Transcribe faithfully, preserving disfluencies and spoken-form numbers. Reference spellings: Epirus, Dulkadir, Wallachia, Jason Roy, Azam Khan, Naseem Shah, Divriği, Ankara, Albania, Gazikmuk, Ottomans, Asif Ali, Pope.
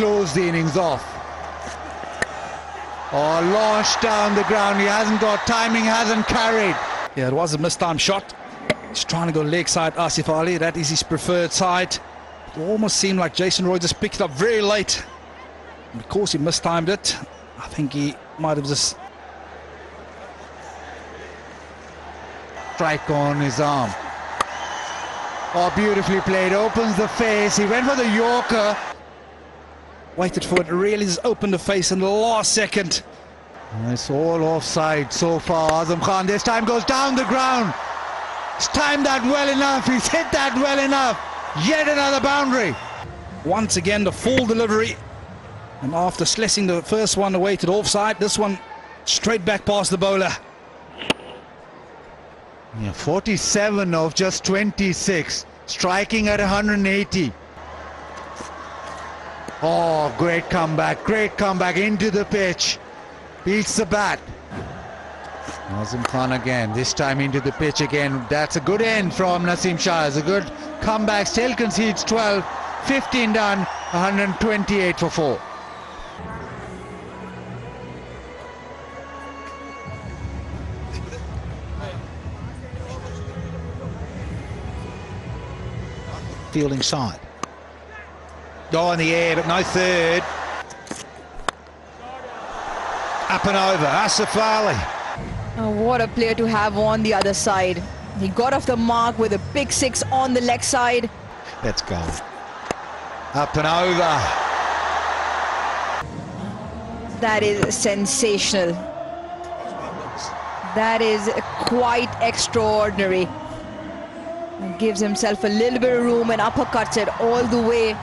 close the innings off. Oh, launched down the ground. He hasn't got timing, hasn't carried. Yeah, it was a mistimed shot. He's trying to go leg side, Asif Ali. That is his preferred side. It almost seemed like Jason Roy just picked it up very late. And because he mistimed it, I think he might have just... strike on his arm. Oh, beautifully played. Opens the face. He went for the Yorker. Waited for it. Really just opened the face in the last second. And it's all offside so far. Azam Khan this time goes down the ground. He's timed that well enough. He's hit that well enough. Yet another boundary. Once again, the full delivery. And after slashing the first one away to the offside, this one straight back past the bowler. Yeah, forty-seven of just twenty-six. Striking at one hundred eighty. Oh, great comeback. Great comeback into the pitch. Beats the bat. Azam Khan again, this time into the pitch again. That's a good end from Naseem Shah. It's a good comeback. Still concedes twelve. fifteen done. one hundred twenty-eight for four. Fielding side. Go in the air, but no third. Up and over, Asif Ali. Oh, what a player to have on the other side. He got off the mark with a big six on the leg side. Let's go. Up and over. That is sensational. That is quite extraordinary. Gives himself a little bit of room and uppercuts it all the way.